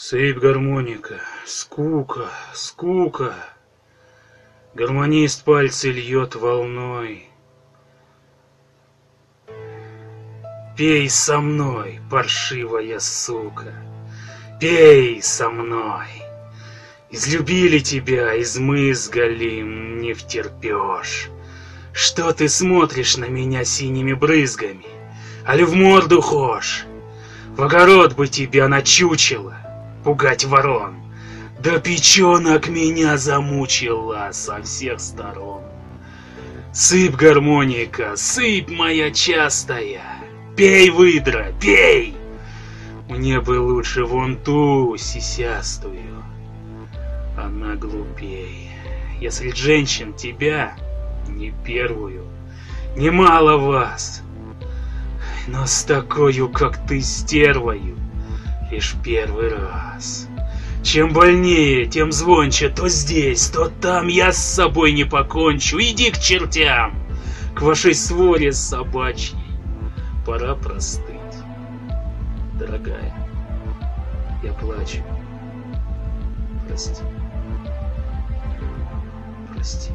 Сейб гармоника, скука, скука. Гармонист пальцы льет волной. Пей со мной, паршивая сука, пей со мной. Излюбили тебя, измызгалим, не втерпешь. Что ты смотришь на меня синими брызгами? Али в морду хошь? В огород бы тебя начучило, пугать ворон. Да печенок меня замучила со всех сторон. Сыпь, гармоника, сыпь моя частая, пей, выдра, пей! Мне бы лучше вон ту сисястую, она глупей. Если женщин тебя, не первую, немало вас, но с такою, как ты, стервою, лишь первый раз. Чем больнее, тем звонче, то здесь, то там я с собой не покончу. Иди к чертям, к вашей своре собачьей. Пора простыть, дорогая, я плачу. Прости, прости.